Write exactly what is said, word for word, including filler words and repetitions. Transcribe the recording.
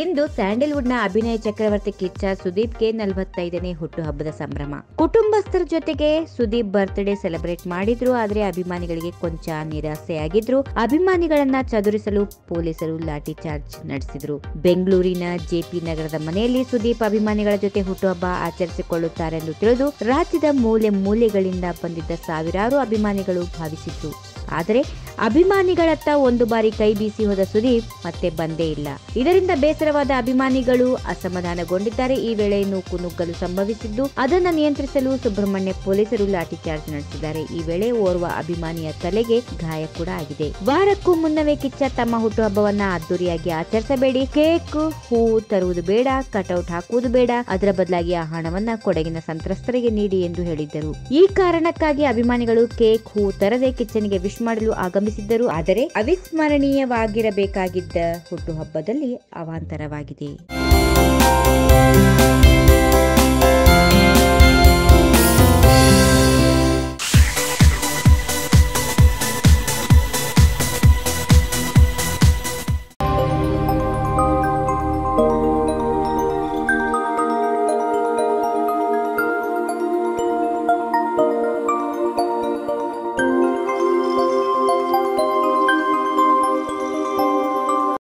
ಇಂದು ಸ್ಯಾಂಡಲ್ವುಡ್ನ ಅಭಿನಯ ಚಕ್ರವರ್ತಿ ಕಿಚ್ಚ ಸುದೀಪ್ಗೆ ನಲವತ್ತೈದನೇ ಹುಟ್ಟುಹಬ್ಬದ ಸಂಭ್ರಮ. ಕುಟುಂಬಸ್ಥರ ಜೊತೆಗೆ ಸುದೀಪ್ ಬರ್ತ್ಡೇ ಸೆಲೆಬ್ರೇಟ್ ಮಾಡಿದ್ರು, ಆದರೆ ಅಭಿಮಾನಿಗಳಿಗೆ ಕೊಂಚ ನಿರಾಸೆಯಾಗಿದ್ರು. ಅಭಿಮಾನಿಗಳನ್ನ ಚದುರಿಸಲು ಪೊಲೀಸರು ಲಾಠಿ ಚಾರ್ಜ್ ನಡೆಸಿದ್ರು. ಬೆಂಗಳೂರಿನ ಜೆಪಿ ನಗರದ ಮನೆಯಲ್ಲಿ ಸುದೀಪ್ ಅಭಿಮಾನಿಗಳ ಜೊತೆ ಹುಟ್ಟುಹಬ್ಬ ಆಚರಿಸಿಕೊಳ್ಳುತ್ತಾರೆಂದು ತಿಳಿದು ರಾಜ್ಯದ ಮೂಲೆ ಮೂಲೆಗಳಿಂದ ಬಂದಿದ್ದ ಸಾವಿರಾರು ಅಭಿಮಾನಿಗಳು ಭಾವಿಸಿದ್ರು. ಆದರೆ ಅಭಿಮಾನಿಗಳತ್ತ ಒಂದು ಬಾರಿ ಕೈ ಬೀಸಿ ಹೋದ ಸುದೀಪ್ ಮತ್ತೆ ಬಂದೇ ಇಲ್ಲ. ಇದರಿಂದ ಬೇಸರವಾದ ಅಭಿಮಾನಿಗಳು ಅಸಮಾಧಾನಗೊಂಡಿದ್ದಾರೆ. ಈ ವೇಳೆ ನೂಕು ನುಗ್ಗಲು ಸಂಭವಿಸಿದ್ದು, ಅದನ್ನು ನಿಯಂತ್ರಿಸಲು ಸುಬ್ರಹ್ಮಣ್ಯ ಪೊಲೀಸರು ಲಾಠಿ ಚಾರ್ಜ್ ನಡೆಸಿದ್ದಾರೆ. ಈ ವೇಳೆ ಓರ್ವ ಅಭಿಮಾನಿಯ ತಲೆಗೆ ಗಾಯ ಕೂಡ ಆಗಿದೆ. ವಾರಕ್ಕೂ ಮುನ್ನವೇ ಕಿಚ್ಚ ತಮ್ಮ ಹುಟ್ಟುಹಬ್ಬವನ್ನ ಅದ್ದೂರಿಯಾಗಿ ಆಚರಿಸಬೇಡಿ, ಕೇಕ್ ಹೂವು ತರುವುದು ಬೇಡ, ಕಟೌಟ್ ಹಾಕುವುದು ಬೇಡ, ಅದರ ಬದಲಾಗಿ ಆ ಹಣವನ್ನ ಕೊಡಗಿನ ಸಂತ್ರಸ್ತರಿಗೆ ನೀಡಿ ಎಂದು ಹೇಳಿದ್ದರು. ಈ ಕಾರಣಕ್ಕಾಗಿ ಅಭಿಮಾನಿಗಳು ಕೇಕ್ ಹೂವು ತರದೆ ಕಿಚ್ಚನಿಗೆ ವಿಶ್ ಮಾಡಲು ಆಗಮಿಸಿದ್ದರು. ಆದರೆ ಅವಿಸ್ಮರಣೀಯವಾಗಿರಬೇಕಾಗಿದ್ದ ಹುಟ್ಟುಹಬ್ಬದಲ್ಲಿ ಅವಾಂತರವಾಗಿದೆ.